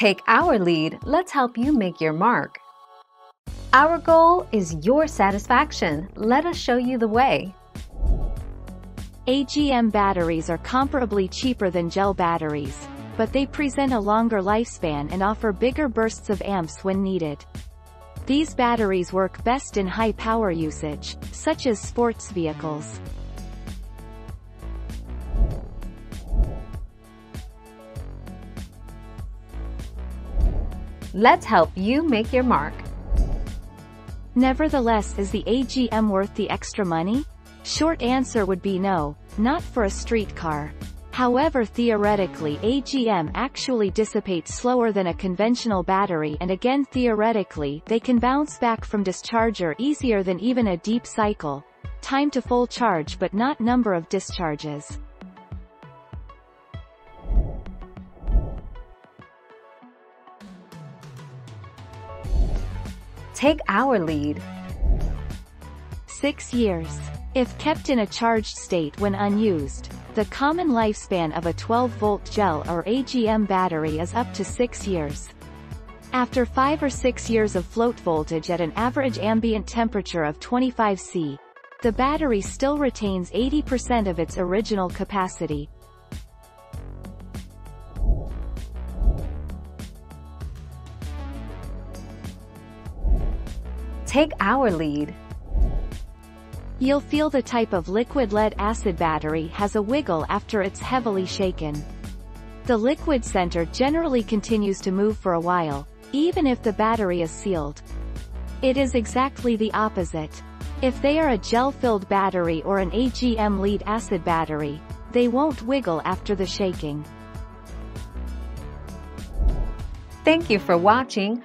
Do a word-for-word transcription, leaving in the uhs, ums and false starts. Take our lead, let's help you make your mark. Our goal is your satisfaction. Let us show you the way. A G M batteries are comparably cheaper than gel batteries, but they present a longer lifespan and offer bigger bursts of amps when needed. These batteries work best in high power usage, such as sports vehicles. Let's help you make your mark. Nevertheless, is the A G M worth the extra money? Short answer would be no, not for a street car. However, theoretically A G M actually dissipates slower than a conventional battery, and again theoretically they can bounce back from discharger easier than even a deep cycle. Time to full charge but not number of discharges. Take our lead. Six years. If kept in a charged state when unused, the common lifespan of a twelve volt gel or A G M battery is up to six years. After five or six years of float voltage at an average ambient temperature of twenty-five C, the battery still retains eighty percent of its original capacity. Take our lead. You'll feel the type of liquid lead-acid battery has a wiggle after it's heavily shaken. The liquid center generally continues to move for a while, even if the battery is sealed. It is exactly the opposite. If they are a gel-filled battery or an A G M lead-acid battery, they won't wiggle after the shaking. Thank you for watching.